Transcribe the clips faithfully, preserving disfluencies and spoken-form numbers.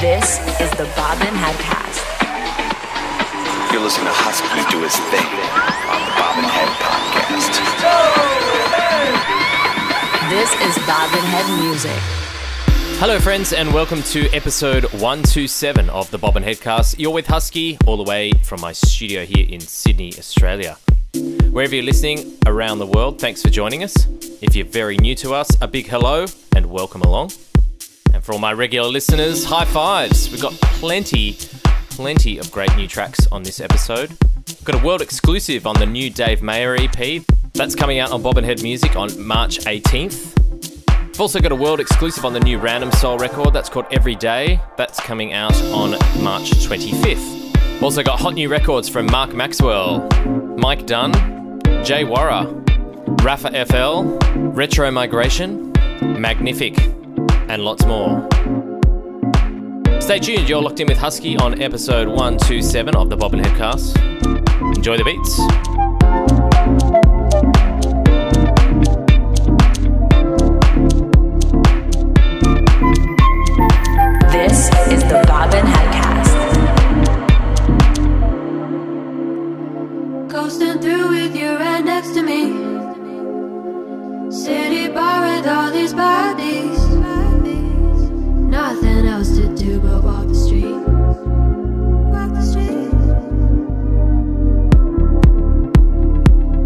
This is the Bobbin Headcast. You're listening to Husky do his thing on the Bobbin Head Podcast. This is Bobbin Head Music. Hello, friends, and welcome to episode one twenty-seven of the Bobbin Headcast. You're with Husky, all the way from my studio here in Sydney, Australia. Wherever you're listening around the world, thanks for joining us. If you're very new to us, a big hello and welcome along. And for all my regular listeners, high fives. We've got plenty, plenty of great new tracks on this episode. We've got a world exclusive on the new Dave Mayer E P. That's coming out on Bobbin Head Music on March eighteenth. We've also got a world exclusive on the new Random Soul record. That's called Every Day. That's coming out on March twenty-fifth. We've also got hot new records from Mark Maxwell, Mike Dunn, J. Worra, Rafa F L, Retro Migration, Magnific, and lots more. Stay tuned, you're locked in with Husky on episode one twenty-seven of the Bobbin Headcast. Enjoy the beats. This is the Bobbin Headcast. Coasting through with you right next to me. City bar with all these bodies. Nothing else to do but walk the street. Walk the street.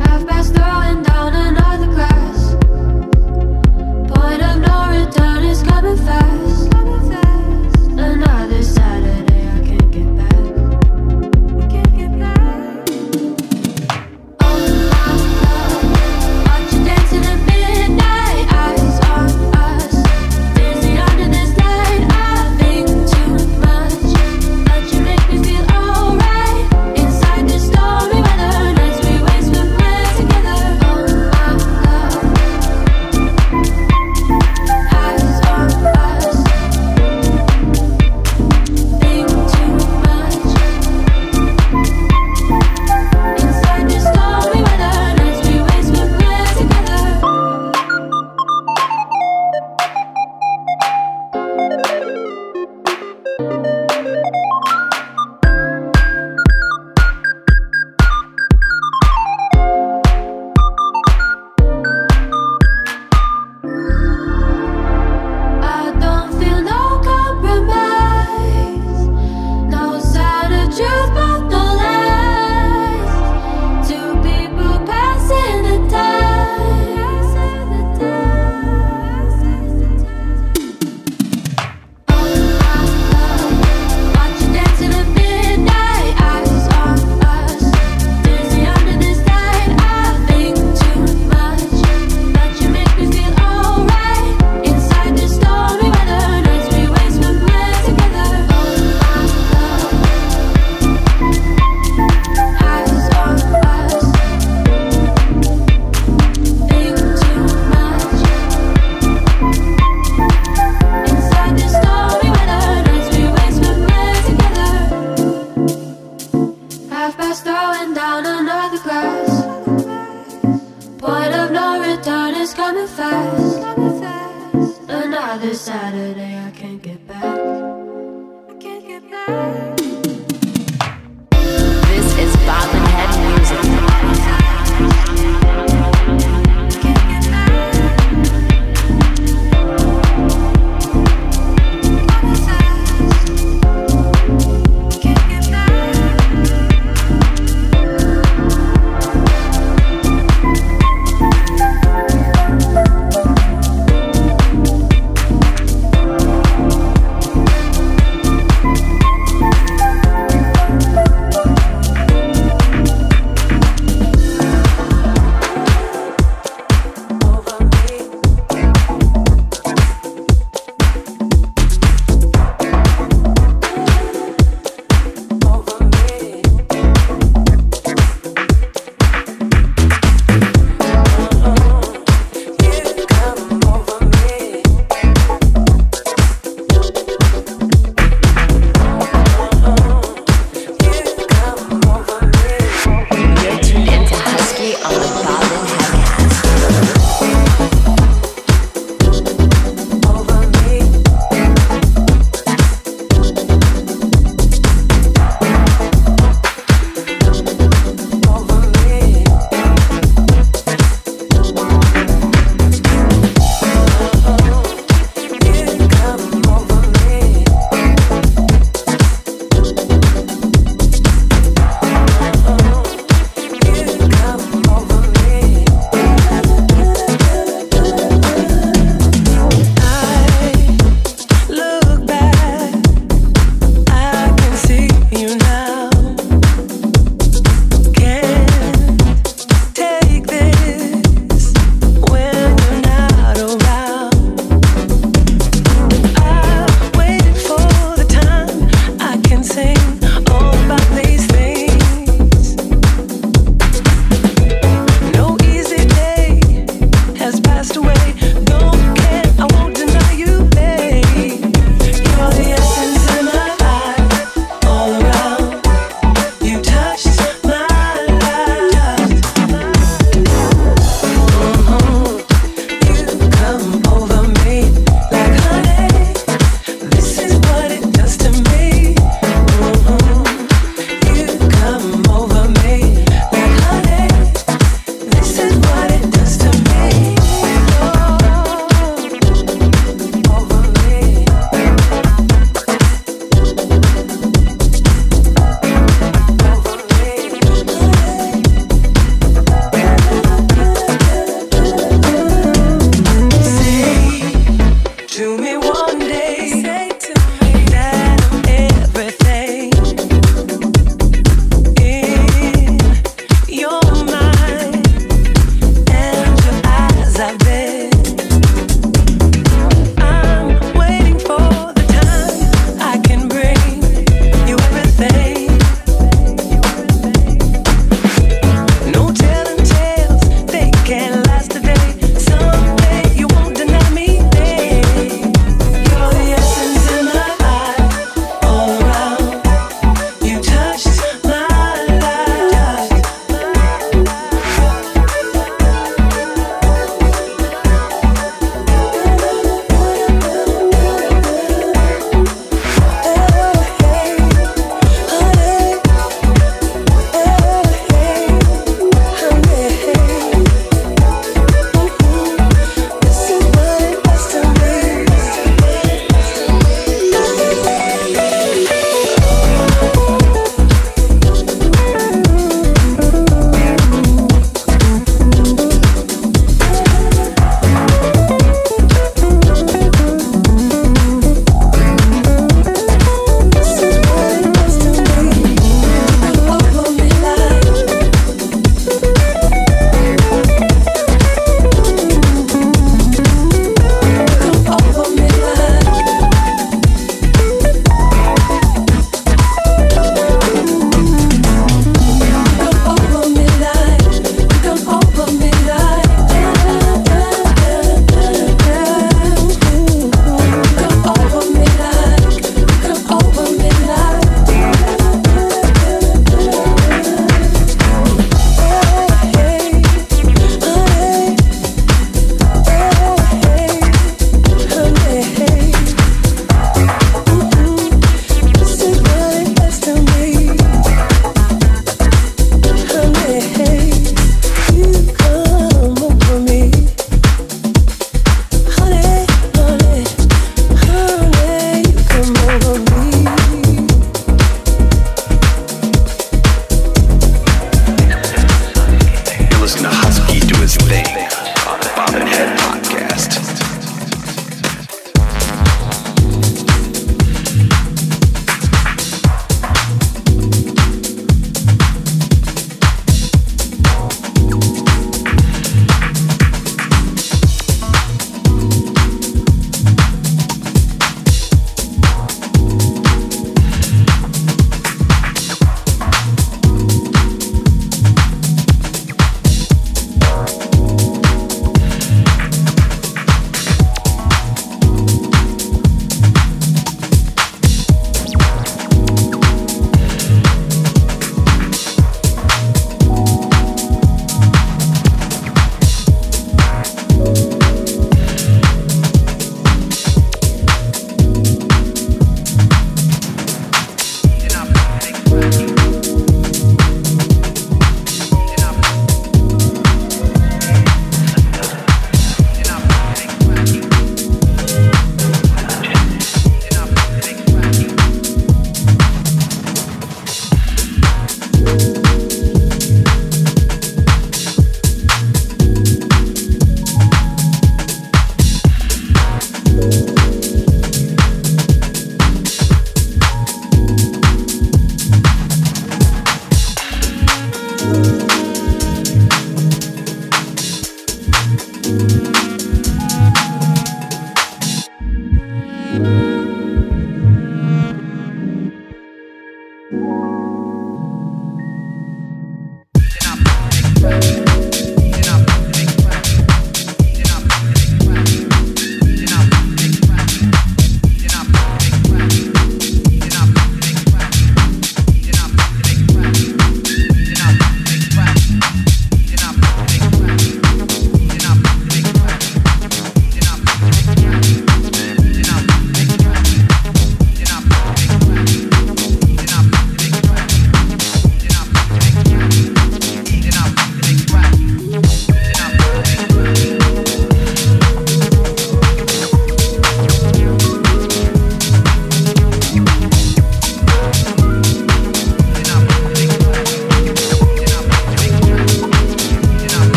Half past throwing down another glass. Point of no return is coming fast. Coming fast. Another Saturday I can't get back. I can't get back. Oh la la, watch you dancing at midnight. Eyes on us.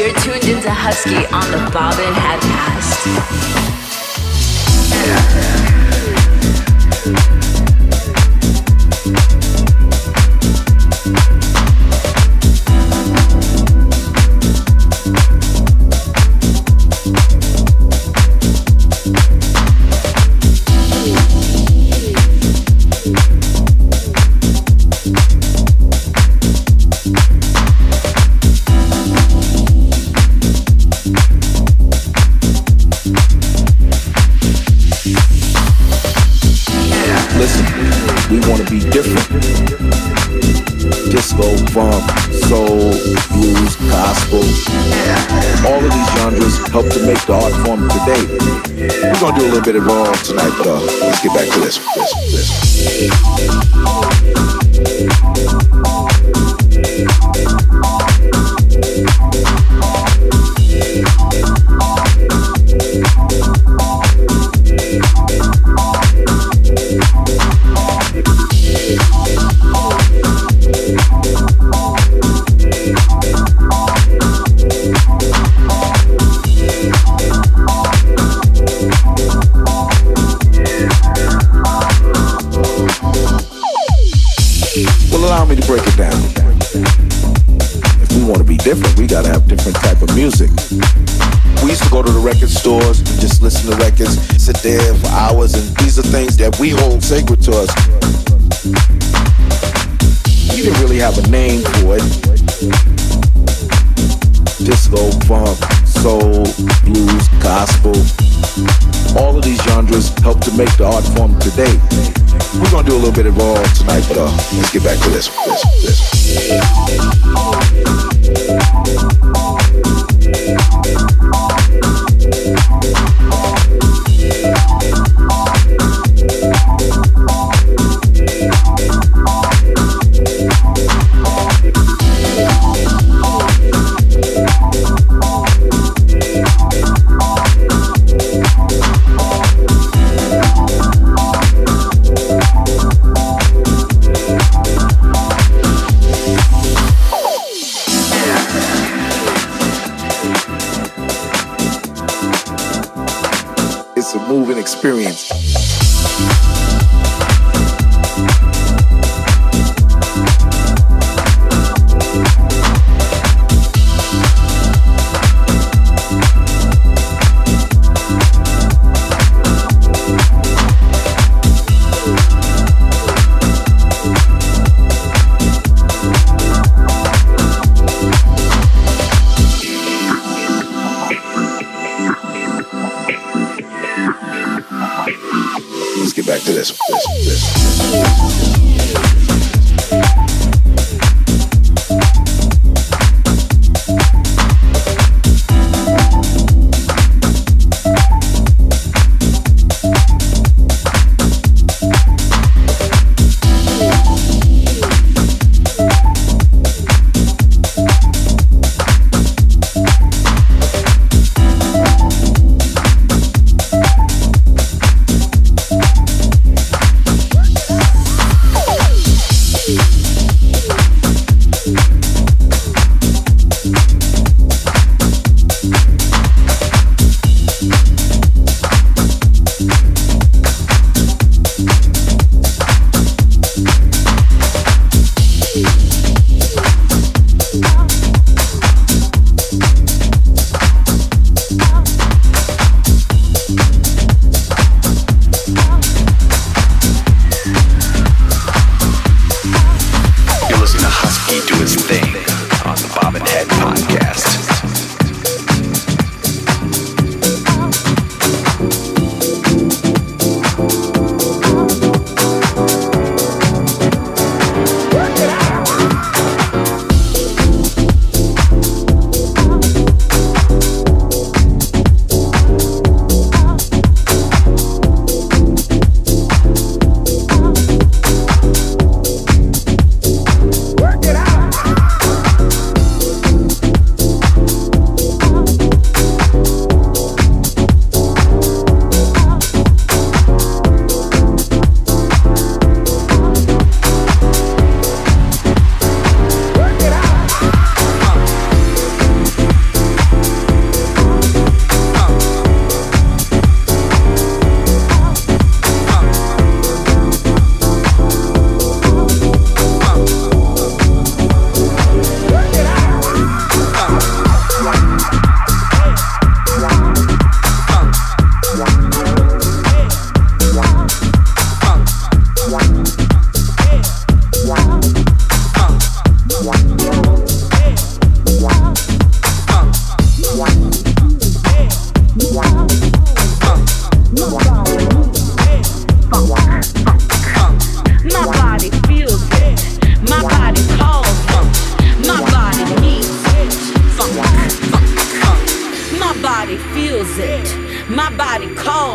You're tuned into Husky on the Bobbin Headcast. Help to make the art form today. We're gonna do a little bit of wrong tonight, but uh, let's get back to this. this, this. Stores and just listen to records, sit there for hours, and these are things that we hold sacred to us. We didn't really have a name for it. Disco, funk, soul, blues, gospel, all of these genres help to make the art form today. We're gonna do a little bit of all tonight, but uh, let's get back to this. this, this. Experience. Work it out!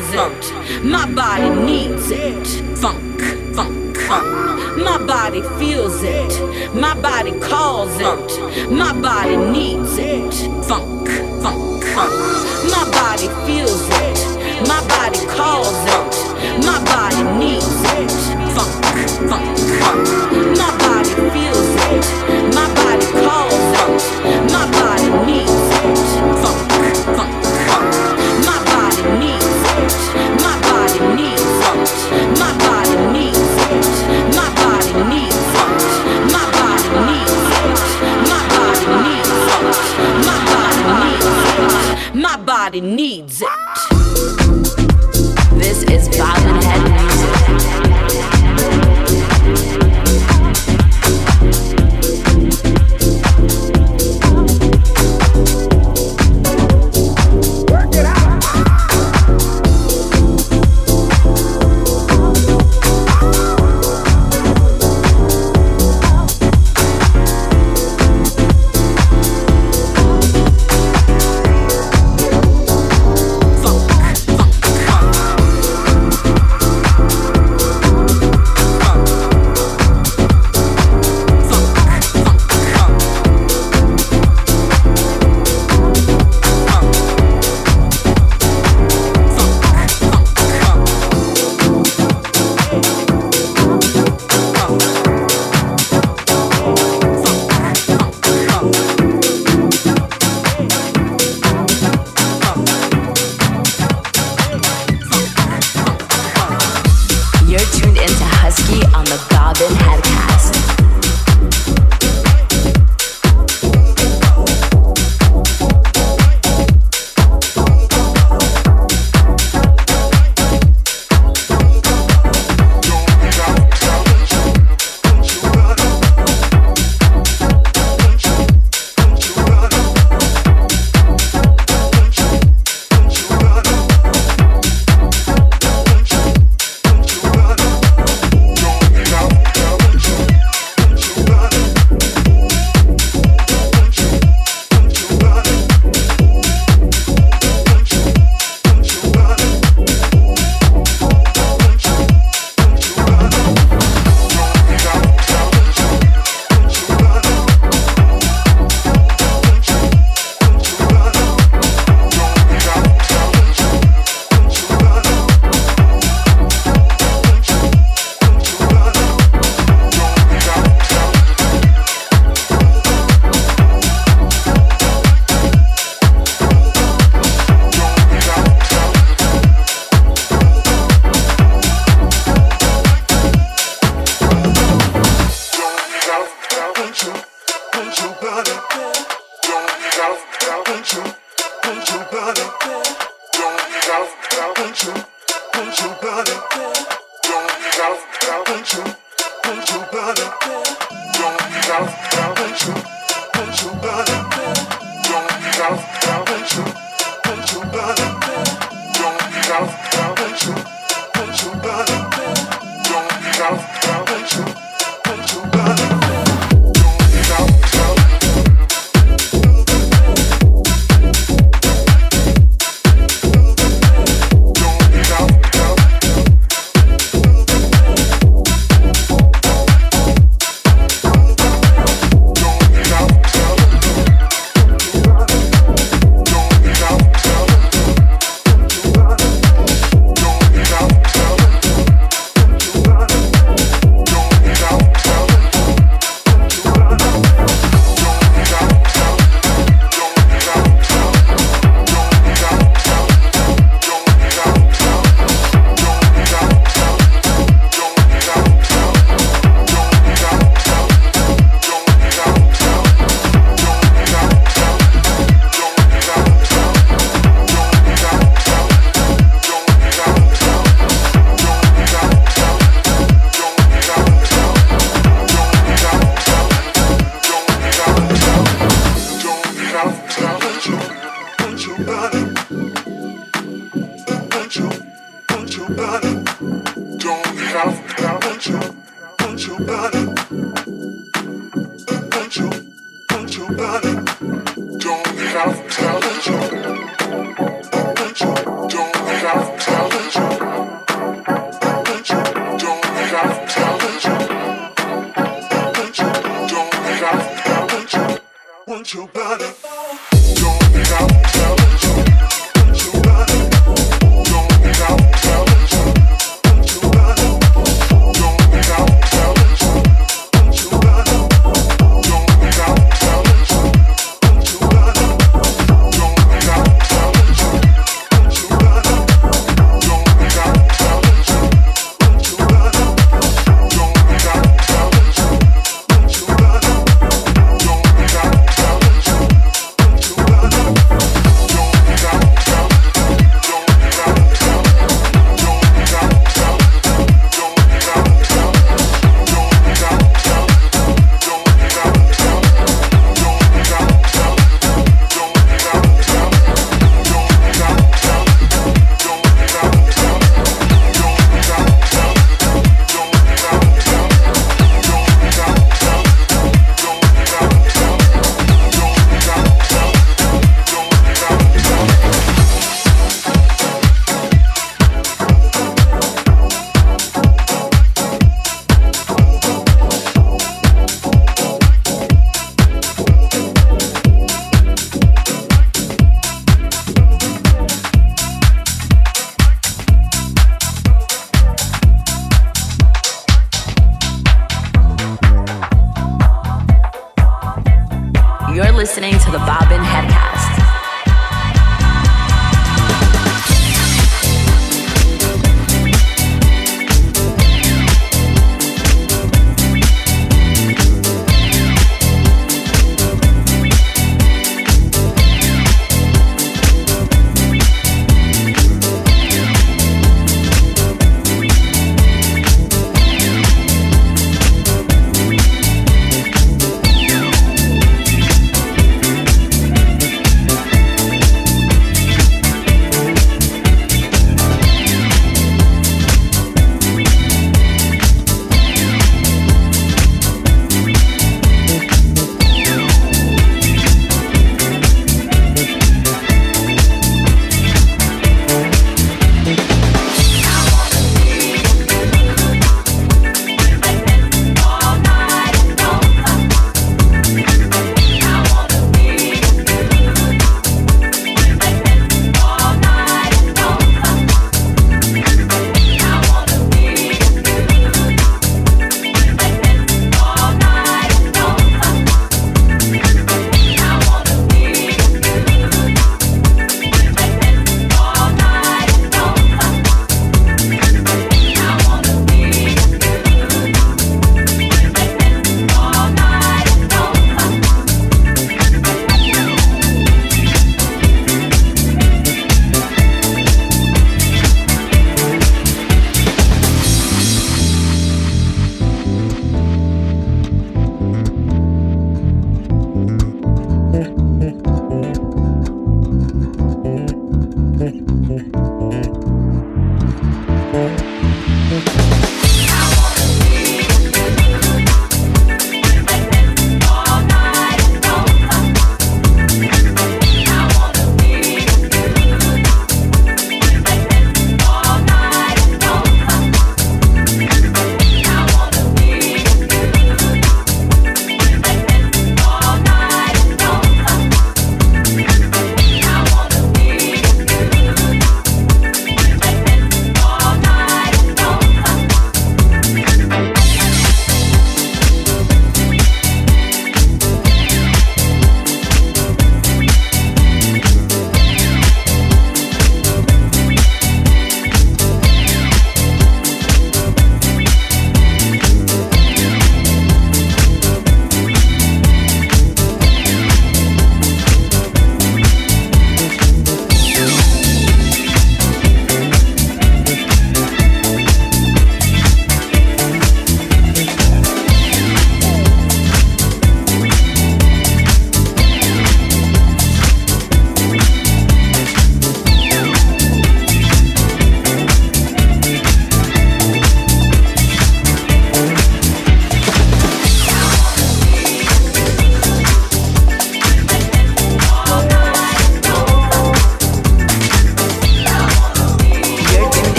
calls it. My body needs it. Funk, funk, funk. My body feels it. My body calls it. My body needs it. Funk, funk, funk. My body feels it. My body calls it. My body needs it. Funk, funk, funk. My body feels it. My body calls it. My body needs it. Funk, funk, funk. My body needs it. My body needs it. My body needs it. My body needs it. My body needs it. My body needs it. My body needs it. My body needs it. This is Bobbin Head Music. Work it out. Don't have to tell the truth. Don't have to tell the truth. want your body. Don't be out, tell you. Want your body. Don't be out, tell you. Want your body. Don't be out, tell you. Want your body. Don't be out, tell you. Want your body. Don't be out, tell you. Want your body. Don't be out, tell you. Want your body. Don't be out, tell you. Want your body. You're listening to the Bobbin Headcast.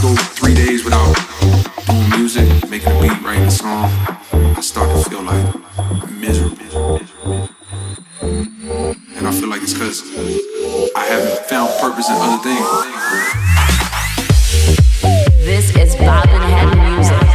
I go three days without doing music, making a beat, writing a song, I start to feel like I'm miserable. And I feel like it's because I haven't found purpose in other things. This is Bobbin Head Music.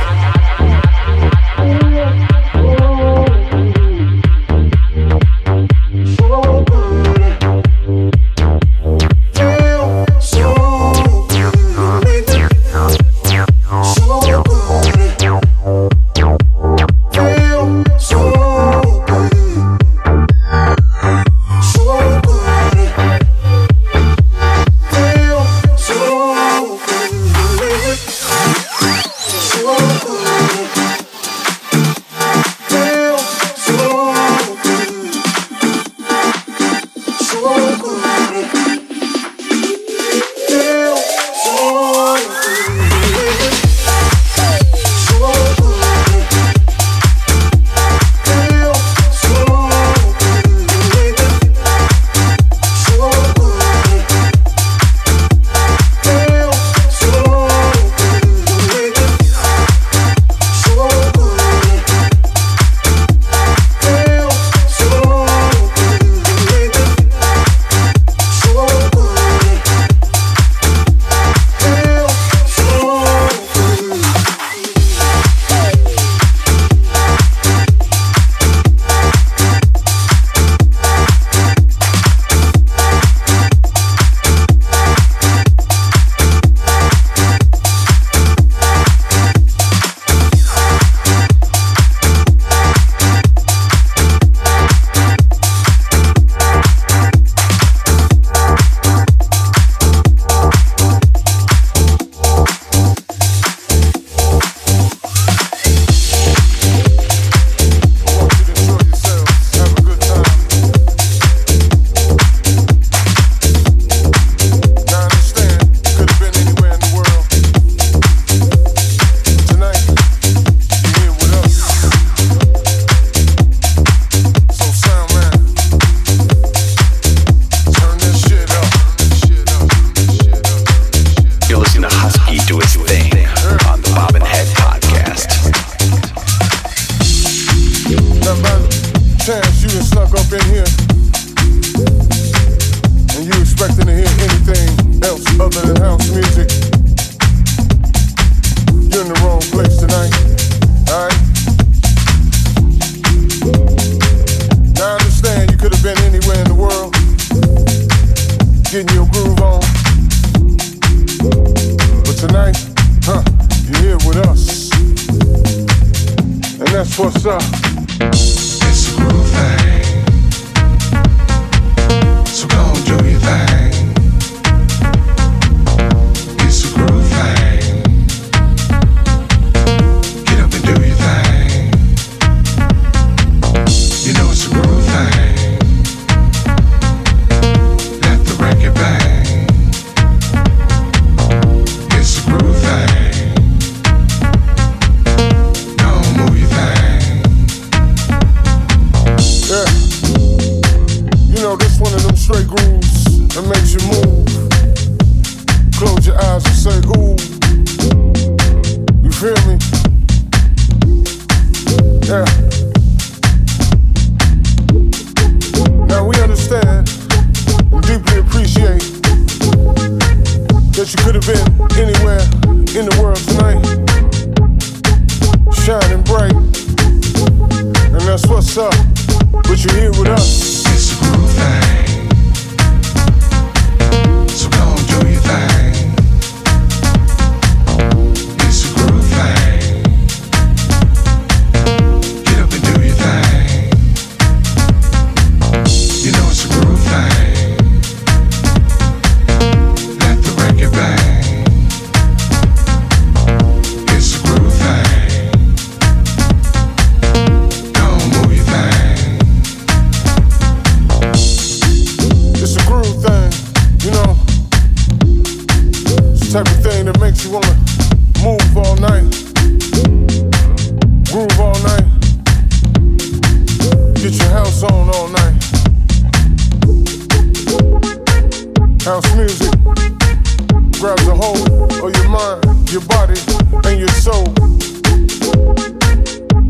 grabs a hold of your mind, your body, and your soul.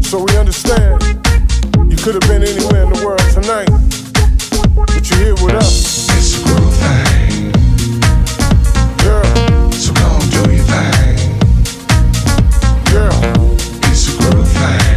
So we understand you could have been anywhere in the world tonight, but you're here with us. It's a groove thing. Yeah. So go and do your thing. Yeah. It's a groove thing.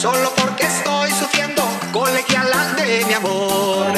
solo porque estoy sufriendo colegiala de mi amor.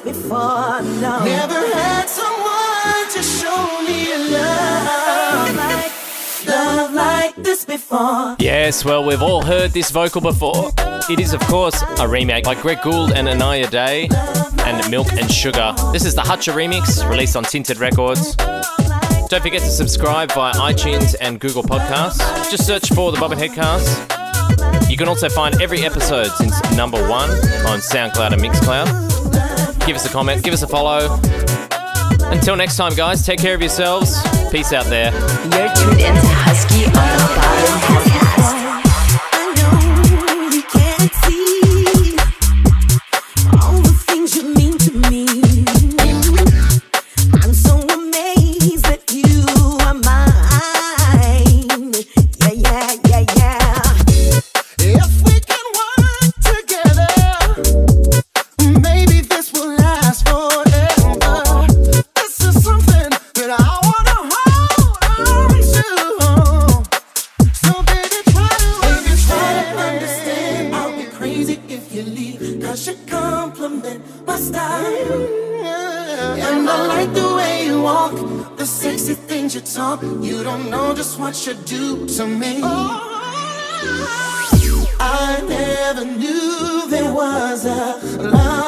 this before, no. Never had someone to show me a love like, love like this before. Yes, well, we've all heard this vocal before. It is, of course, a remake by Greg Gould and Inaya Day and Milk and Sugar. This is the Hutcher remix, released on Tinted Records. Don't forget to subscribe via iTunes and Google Podcasts. Just search for the Bobbin Headcast. You can also find every episode since number one on SoundCloud and Mixcloud. Give us a comment, give us a follow. Until next time, guys, take care of yourselves. Peace out there. You're tuned into Husky on the Bobbin Headcast. You do to me. Oh. I never knew there was a love.